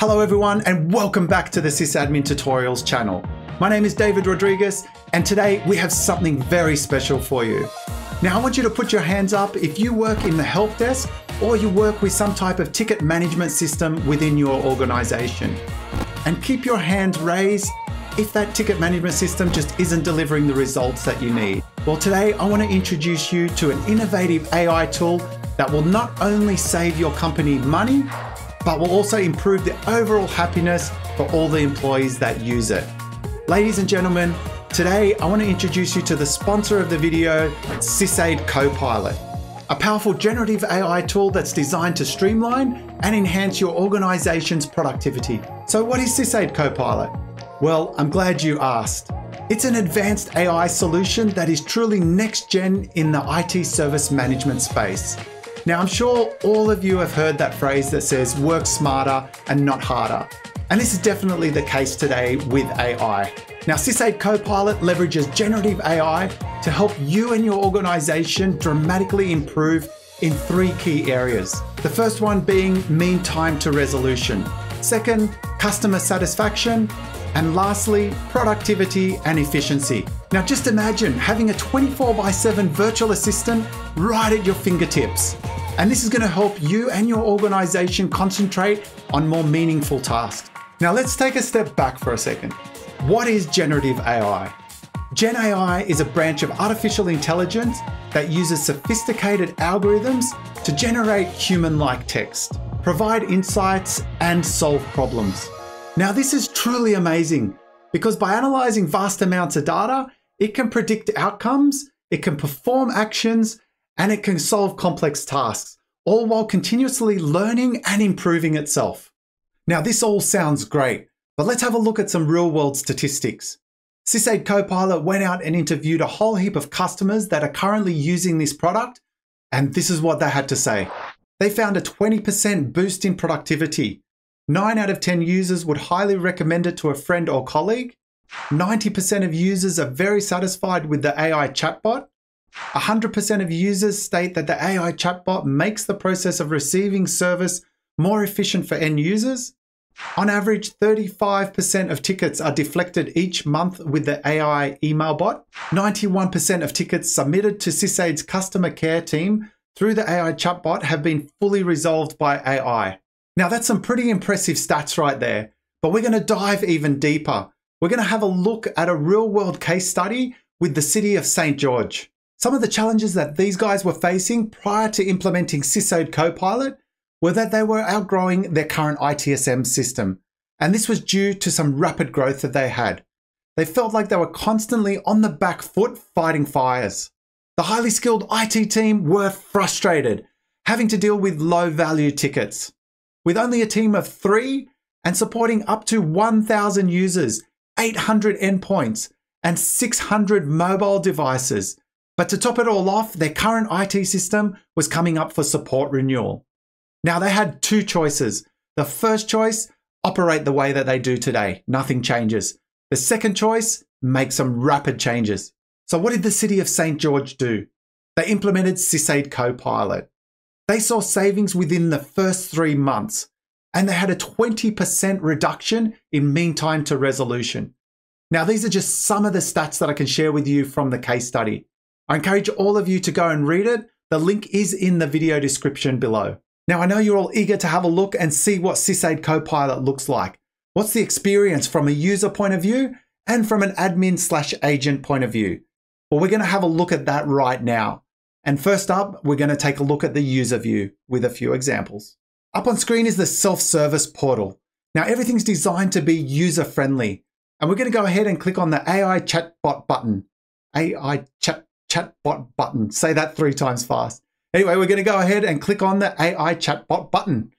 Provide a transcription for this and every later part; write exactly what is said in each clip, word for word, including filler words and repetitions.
Hello everyone, and welcome back to the SysAdmin Tutorials channel. My name is David Rodriguez, and today we have something very special for you. Now I want you to put your hands up if you work in the help desk or you work with some type of ticket management system within your organization. And keep your hand raised if that ticket management system just isn't delivering the results that you need. Well, today I want to introduce you to an innovative A I tool that will not only save your company money, but will also improve the overall happiness for all the employees that use it. Ladies and gentlemen, today I want to introduce you to the sponsor of the video, SysAid Copilot, a powerful generative A I tool that's designed to streamline and enhance your organization's productivity. So what is SysAid Copilot? Well, I'm glad you asked. It's an advanced A I solution that is truly next gen in the I T service management space. Now, I'm sure all of you have heard that phrase that says work smarter and not harder. And this is definitely the case today with A I. Now, SysAid Copilot leverages generative A I to help you and your organization dramatically improve in three key areas. The first one being mean time to resolution. Second, customer satisfaction. And lastly, productivity and efficiency. Now, just imagine having a twenty-four by seven virtual assistant right at your fingertips. And this is going to help you and your organization concentrate on more meaningful tasks. Now, let's take a step back for a second. What is generative A I? Gen A I is a branch of artificial intelligence that uses sophisticated algorithms to generate human-like text, provide insights, and solve problems. Now, this is truly amazing because by analyzing vast amounts of data, it can predict outcomes, it can perform actions, and it can solve complex tasks, all while continuously learning and improving itself. Now, this all sounds great, but let's have a look at some real-world statistics. SysAid Copilot went out and interviewed a whole heap of customers that are currently using this product, and this is what they had to say. They found a twenty percent boost in productivity. nine out of ten users would highly recommend it to a friend or colleague. ninety percent of users are very satisfied with the A I chatbot. one hundred percent of users state that the A I chatbot makes the process of receiving service more efficient for end users. On average, thirty-five percent of tickets are deflected each month with the A I email bot. ninety-one percent of tickets submitted to SysAid's customer care team through the A I chatbot have been fully resolved by A I. Now, that's some pretty impressive stats right there, but we're going to dive even deeper. We're going to have a look at a real-world case study with the City of Saint George. Some of the challenges that these guys were facing prior to implementing SysAid Copilot were that they were outgrowing their current I T S M system, and this was due to some rapid growth that they had. They felt like they were constantly on the back foot fighting fires. The highly skilled I T team were frustrated, having to deal with low-value tickets. With only a team of three and supporting up to one thousand users, eight hundred endpoints, and six hundred mobile devices. But to top it all off, their current I T system was coming up for support renewal. Now, they had two choices. The first choice, operate the way that they do today. Nothing changes. The second choice, make some rapid changes. So what did the City of Saint George do? They implemented SysAid Copilot. They saw savings within the first three months, and they had a twenty percent reduction in mean time to resolution. Now, these are just some of the stats that I can share with you from the case study. I encourage all of you to go and read it. The link is in the video description below. Now, I know you're all eager to have a look and see what SysAid Copilot looks like. What's the experience from a user point of view and from an admin slash agent point of view? Well, we're going to have a look at that right now. And first up, we're going to take a look at the user view with a few examples. Up on screen is the self-service portal. Now, everything's designed to be user-friendly. And we're going to go ahead and click on the A I chatbot button. A I chat chatbot button. Say that three times fast. Anyway, we're going to go ahead and click on the A I chatbot button.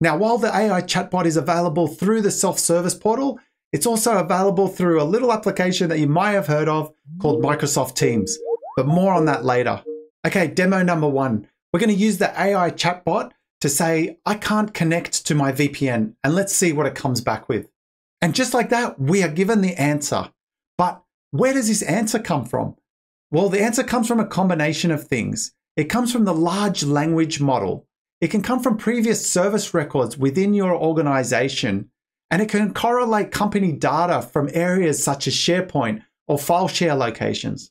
Now, while the A I chatbot is available through the self-service portal, it's also available through a little application that you might have heard of called Microsoft Teams. But more on that later. Okay, demo number one. We're going to use the A I chatbot to say, I can't connect to my V P N, and let's see what it comes back with. And just like that, we are given the answer. But where does this answer come from? Well, the answer comes from a combination of things. It comes from the large language model. It can come from previous service records within your organization, and it can correlate company data from areas such as SharePoint or file share locations.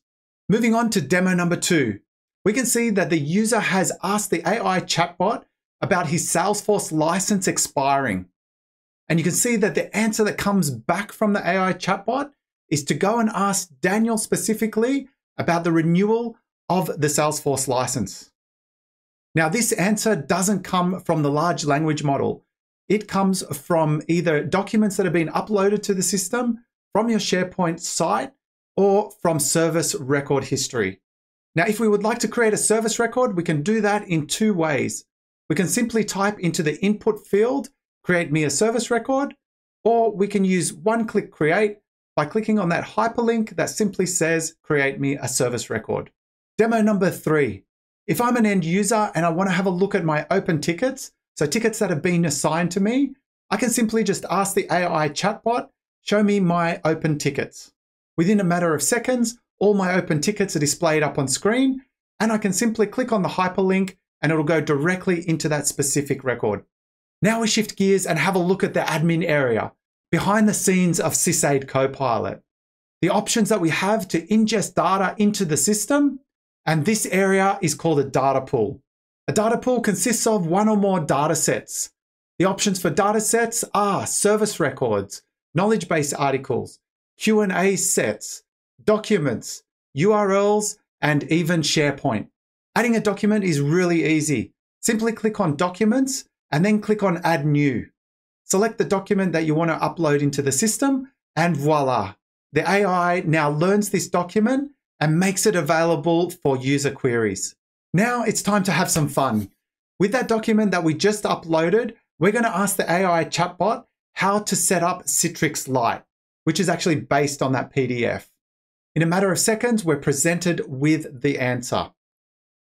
Moving on to demo number two, we can see that the user has asked the A I chatbot about his Salesforce license expiring. And you can see that the answer that comes back from the A I chatbot is to go and ask Daniel specifically about the renewal of the Salesforce license. Now, this answer doesn't come from the large language model. It comes from either documents that have been uploaded to the system from your SharePoint site or from service record history. Now, if we would like to create a service record, we can do that in two ways. We can simply type into the input field, create me a service record, or we can use one-click create by clicking on that hyperlink that simply says, create me a service record. Demo number three, if I'm an end user and I want to have a look at my open tickets, so tickets that have been assigned to me, I can simply just ask the A I chatbot, show me my open tickets. Within a matter of seconds, all my open tickets are displayed up on screen, and I can simply click on the hyperlink and it'll go directly into that specific record. Now we shift gears and have a look at the admin area, behind the scenes of SysAid Copilot. The options that we have to ingest data into the system, and this area is called a data pool. A data pool consists of one or more data sets. The options for data sets are service records, knowledge base articles, Q and A sets, documents, U R Ls, and even SharePoint. Adding a document is really easy. Simply click on Documents and then click on Add New. Select the document that you want to upload into the system, and voila. The A I now learns this document and makes it available for user queries. Now it's time to have some fun. With that document that we just uploaded, we're going to ask the A I chatbot how to set up Citrix Lite, which is actually based on that P D F. In a matter of seconds, we're presented with the answer.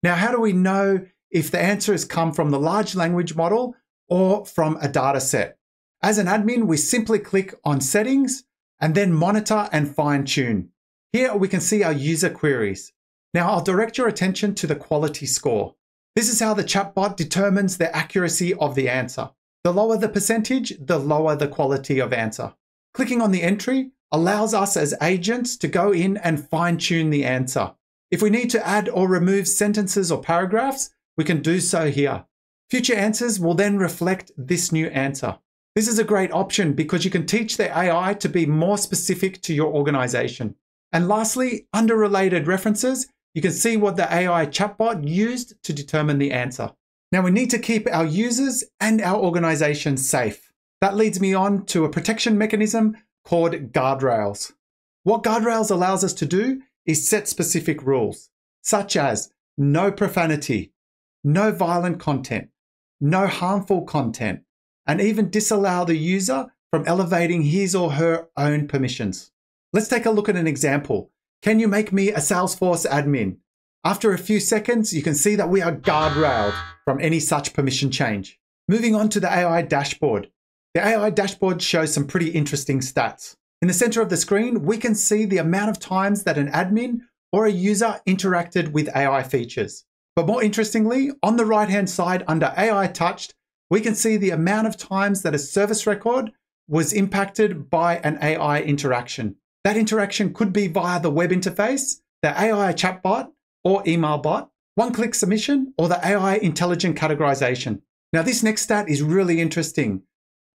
Now, how do we know if the answer has come from the large language model or from a data set? As an admin, we simply click on Settings and then Monitor and Fine Tune. Here we can see our user queries. Now, I'll direct your attention to the quality score. This is how the chatbot determines the accuracy of the answer. The lower the percentage, the lower the quality of answer. Clicking on the entry allows us as agents to go in and fine-tune the answer. If we need to add or remove sentences or paragraphs, we can do so here. Future answers will then reflect this new answer. This is a great option because you can teach the A I to be more specific to your organization. And lastly, under related references, you can see what the A I chatbot used to determine the answer. Now we need to keep our users and our organization safe. That leads me on to a protection mechanism called guardrails. What guardrails allows us to do is set specific rules, such as no profanity, no violent content, no harmful content, and even disallow the user from elevating his or her own permissions. Let's take a look at an example. Can you make me a Salesforce admin? After a few seconds, you can see that we are guardrailed from any such permission change. Moving on to the A I dashboard. The A I dashboard shows some pretty interesting stats. In the center of the screen, we can see the amount of times that an admin or a user interacted with A I features. But more interestingly, on the right-hand side under A I touched, we can see the amount of times that a service record was impacted by an A I interaction. That interaction could be via the web interface, the A I chatbot or EmailBot, one-click submission, or the A I intelligent categorization. Now, this next stat is really interesting.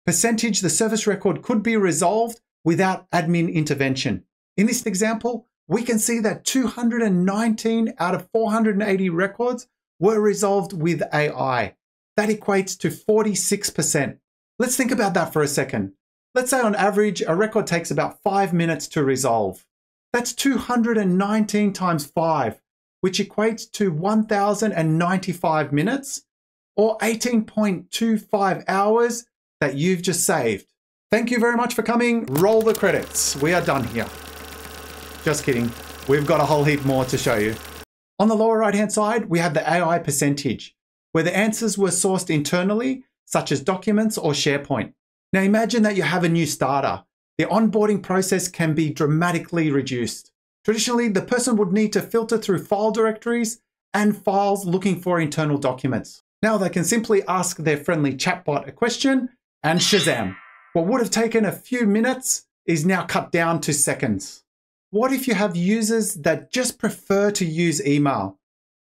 Percentage the service record could be resolved without admin intervention. In this example, we can see that two hundred nineteen out of four hundred eighty records were resolved with A I. That equates to forty-six percent. Let's think about that for a second. Let's say on average, a record takes about five minutes to resolve. That's two hundred nineteen times five, which equates to one thousand ninety-five minutes or eighteen point two five hours that you've just saved. Thank you very much for coming. Roll the credits. We are done here. Just kidding. We've got a whole heap more to show you. On the lower right-hand side, we have the A I percentage, where the answers were sourced internally, such as documents or SharePoint. Now imagine that you have a new starter. The onboarding process can be dramatically reduced. Traditionally, the person would need to filter through file directories and files looking for internal documents. Now they can simply ask their friendly chatbot a question and shazam, what would have taken a few minutes is now cut down to seconds. What if you have users that just prefer to use email?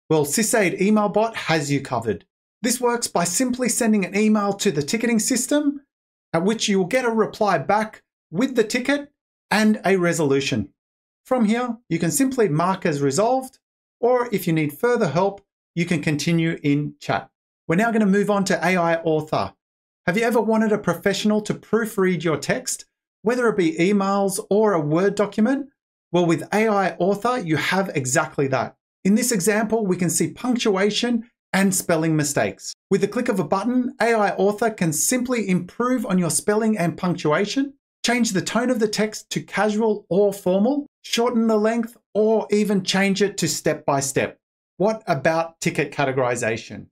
Well, SysAid EmailBot has you covered. This works by simply sending an email to the ticketing system, at which you will get a reply back with the ticket and a resolution. From here, you can simply mark as resolved, or if you need further help, you can continue in chat. We're now going to move on to A I Author. Have you ever wanted a professional to proofread your text, whether it be emails or a Word document? Well, with A I Author, you have exactly that. In this example, we can see punctuation and spelling mistakes. With the click of a button, A I Author can simply improve on your spelling and punctuation, change the tone of the text to casual or formal, shorten the length, or even change it to step by step. What about ticket categorization?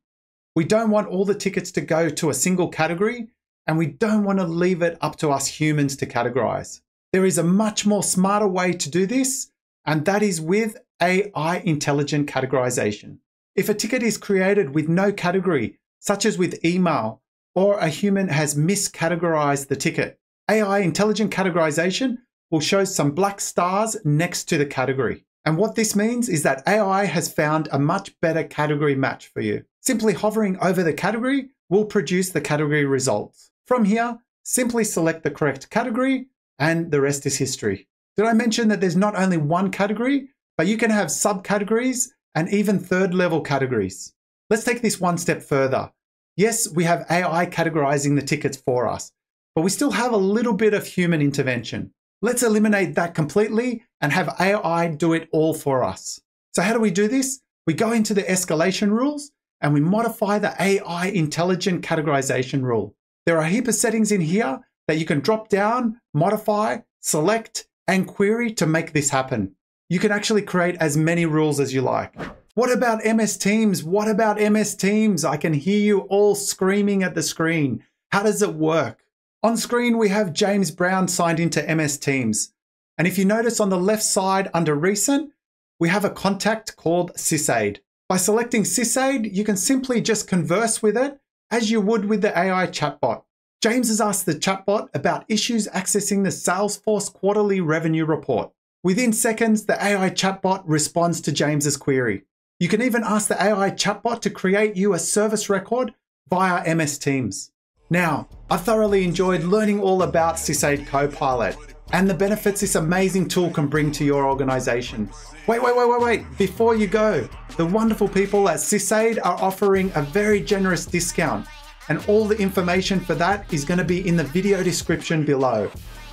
We don't want all the tickets to go to a single category, and we don't want to leave it up to us humans to categorize. There is a much more smarter way to do this, and that is with A I intelligent categorization. If a ticket is created with no category, such as with email, or a human has miscategorized the ticket, A I intelligent categorization will show some black stars next to the category. And what this means is that A I has found a much better category match for you. Simply hovering over the category will produce the category results. From here, simply select the correct category and the rest is history. Did I mention that there's not only one category, but you can have subcategories and even third level categories? Let's take this one step further. Yes, we have A I categorizing the tickets for us, but we still have a little bit of human intervention. Let's eliminate that completely and have A I do it all for us. So how do we do this? We go into the escalation rules and we modify the A I intelligent categorization rule. There are a heap of settings in here that you can drop down, modify, select, and query to make this happen. You can actually create as many rules as you like. What about M S Teams? What about M S Teams? I can hear you all screaming at the screen. How does it work? On screen, we have James Brown signed into M S Teams. And if you notice on the left side under Recent, we have a contact called SysAid. By selecting SysAid, you can simply just converse with it as you would with the A I chatbot. James has asked the chatbot about issues accessing the Salesforce quarterly revenue report. Within seconds, the A I chatbot responds to James's query. You can even ask the A I chatbot to create you a service record via M S Teams. Now, I thoroughly enjoyed learning all about SysAid Copilot and the benefits this amazing tool can bring to your organization. Wait, wait, wait, wait, wait, before you go, the wonderful people at SysAid are offering a very generous discount, and all the information for that is going to be in the video description below.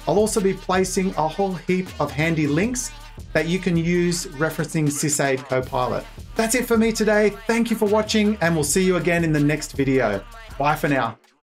I'll also be placing a whole heap of handy links that you can use referencing SysAid Copilot. That's it for me today. Thank you for watching, and we'll see you again in the next video. Bye for now.